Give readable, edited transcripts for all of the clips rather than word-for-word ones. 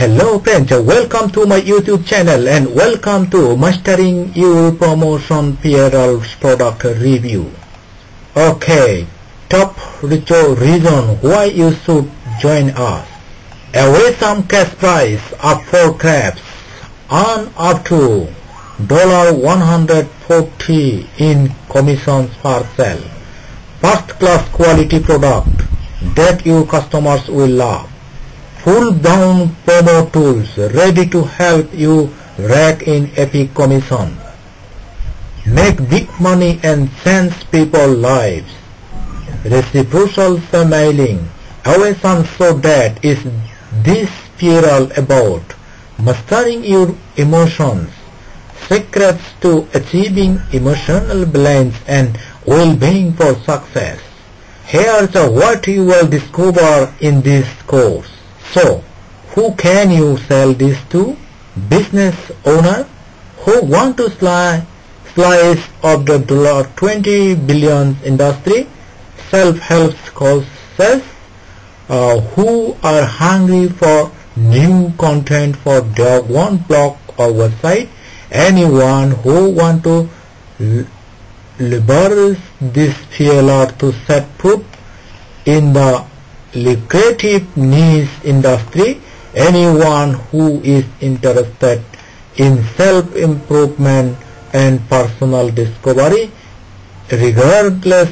Hello friends, welcome to my YouTube channel and welcome to Mastering Your Promotion PLR product review. Okay, top reason why you should join us. Awesome cash prize up for grabs. Earn up to $140 in commissions per sale. First class quality product that your customers will love. Full-blown promo tools ready to help you rake in epic commission. Make big money and change people's lives. Reciprocal mailing. Awesome so that is this PLR about mastering your emotions. Secrets to achieving emotional balance and well-being for success. Here's what you will discover in this course. So, who can you sell this to? Business owner who want to slice of the $20 billion industry, self-help coaches who are hungry for new content for their one blog or website, anyone who want to leverage this PLR to set foot in the lucrative niche industry, anyone who is interested in self-improvement and personal discovery, regardless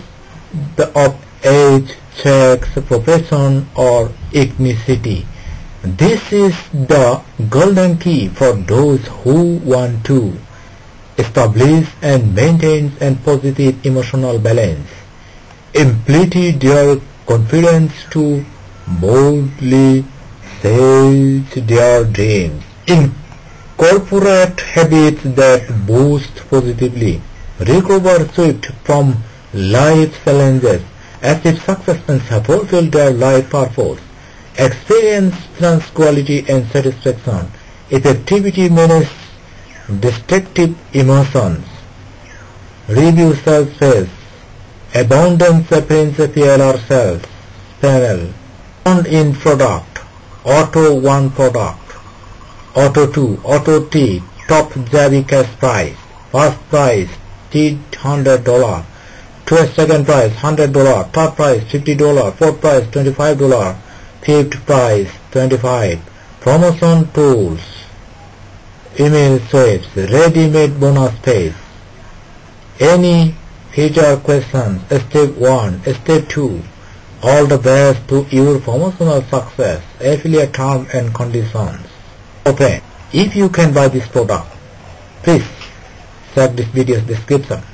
of age, sex, profession or ethnicity. This is the golden key for those who want to establish and maintain a positive emotional balance, implement their confidence to boldly chase their dreams, incorporate habits that boost positively, recover swift from life challenges, achieve success and fulfill their life purpose, experience tranquility and satisfaction, effectively manage destructive emotions. Review success. Abundance PLR sales panel. Found in product, auto 1 product, auto 2, auto 3, top Javi cash price, first price $300, second price $100, third price $50, fourth price $25, fifth price $25, promotion tools, email swaps, ready-made bonus page, any feature questions, step 1, step 2, all the best to your promotional success, affiliate terms and conditions. Okay, if you can buy this product, please check this video's description.